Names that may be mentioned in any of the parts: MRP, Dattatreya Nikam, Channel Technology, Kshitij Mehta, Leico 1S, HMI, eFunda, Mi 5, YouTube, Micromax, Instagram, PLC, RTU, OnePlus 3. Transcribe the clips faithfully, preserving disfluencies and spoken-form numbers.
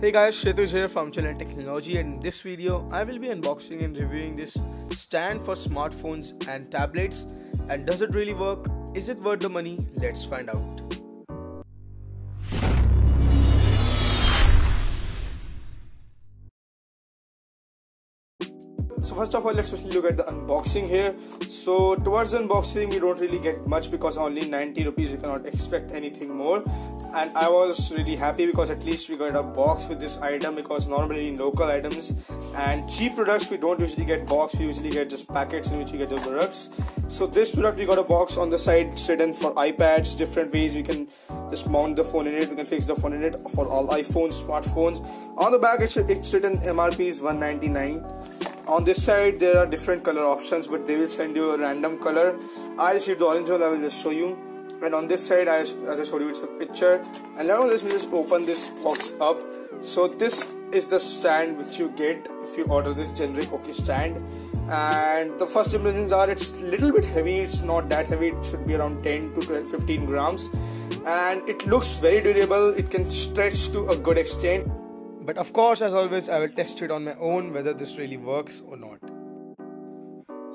Hey guys, Kshitij here from Channel Technology, and in this video I will be unboxing and reviewing this stand for smartphones and tablets. And does it really work? Is it worth the money? Let's find out. So first of all, let's look at the unboxing here. So towards the unboxing, we don't really get much because only ninety rupees, you cannot expect anything more. And I was really happy because at least we got a box with this item, because normally local items and cheap products we don't usually get box, we usually get just packets in which you get the products. So this product, we got a box on the side hidden for iPads, different ways we can just mount the phone in it, we can fix the phone in it for all iPhones, smartphones. On the back, it's, it's written M R P is one ninety-nine. On this side there are different color options, but they will send you a random color. I received the orange one, I will just show you. And on this side, I, as I showed you, it's a picture. And now let's just open this box up. So this is the stand which you get if you order this generic OK stand. And the first impressions are it's a little bit heavy. It's not that heavy. It should be around ten to fifteen grams. And it looks very durable. It can stretch to a good extent. But of course, as always, I will test it on my own whether this really works or not.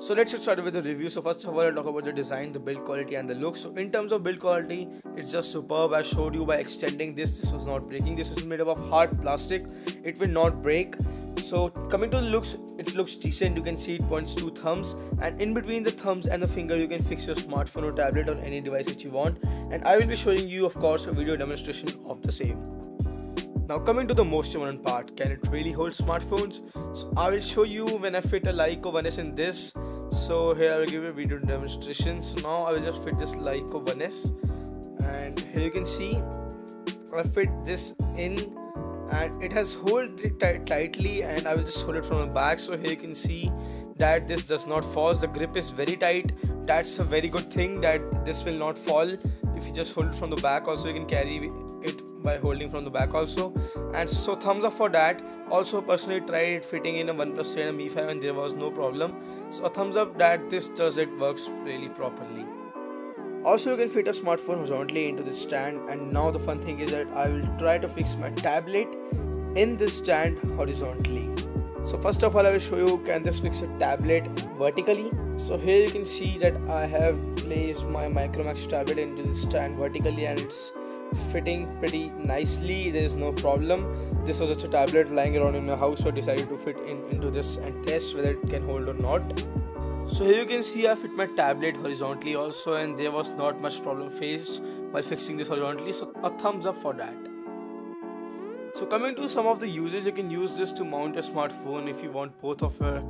So let's get started with the review. So first of all, I'll talk about the design, the build quality and the look. So in terms of build quality, it's just superb. I showed you by extending this, this was not breaking. This is made up of hard plastic. It will not break. So coming to the looks, it looks decent. You can see it points two thumbs, and in between the thumbs and the finger you can fix your smartphone or tablet or any device that you want. And I will be showing you, of course, a video demonstration of the same. Now coming to the most important part, can it really hold smartphones? So I will show you when I fit a Leico one S in this. So here I will give you a video demonstration. So now I will just fit this Leico one S, and here you can see I fit this in, and it has hold it tightly, and I will just hold it from the back. So here you can see that this does not fall. The grip is very tight. That's a very good thing that this will not fall. If you just hold it from the back, also you can carry it by holding from the back also. And so thumbs up for that. Also personally tried it fitting in a OnePlus three and a Mi five, and there was no problem. So a thumbs up that this does it works really properly. Also you can fit a smartphone horizontally into the stand, and now the fun thing is that I will try to fix my tablet in this stand horizontally. So first of all, I will show you can this fix a tablet vertically. So here you can see that I have placed my Micromax tablet into the stand vertically, and it's fitting pretty nicely. There is no problem. This was just a tablet lying around in my house, so I decided to fit in into this and test whether it can hold or not. So here you can see I fit my tablet horizontally also, and there was not much problem faced while fixing this horizontally, so a thumbs up for that. So coming to some of the uses, you can use this to mount a smartphone if you want both of your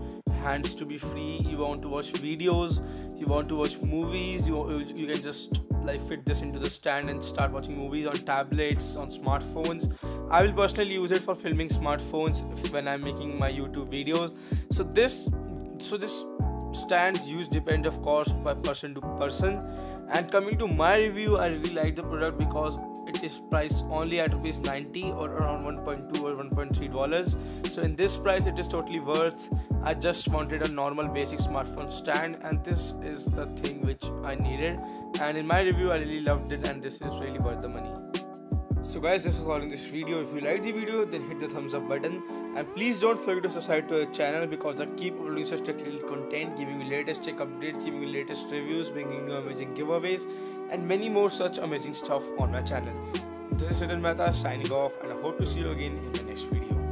hands to be free, you want to watch videos, you want to watch movies, you, you can just like fit this into the stand and start watching movies on tablets, on smartphones. I will personally use it for filming smartphones when I'm making my YouTube videos. So this, so this stands use depend of course by person to person. And coming to my review, I really like the product because it is priced only at rupees ninety or around one point two or one point three dollars. So in this price it is totally worth. I just wanted a normal basic smartphone stand, and this is the thing which I needed, and in my review I really loved it, and this is really worth the money. So guys, this was all in this video. If you liked the video, then hit the thumbs up button, and please don't forget to subscribe to our channel because I keep uploading such technical content, giving you latest tech updates, giving you latest reviews, bringing you amazing giveaways and many more such amazing stuff on my channel. This is Kshitij Mehta signing off, and I hope to see you again in the next video.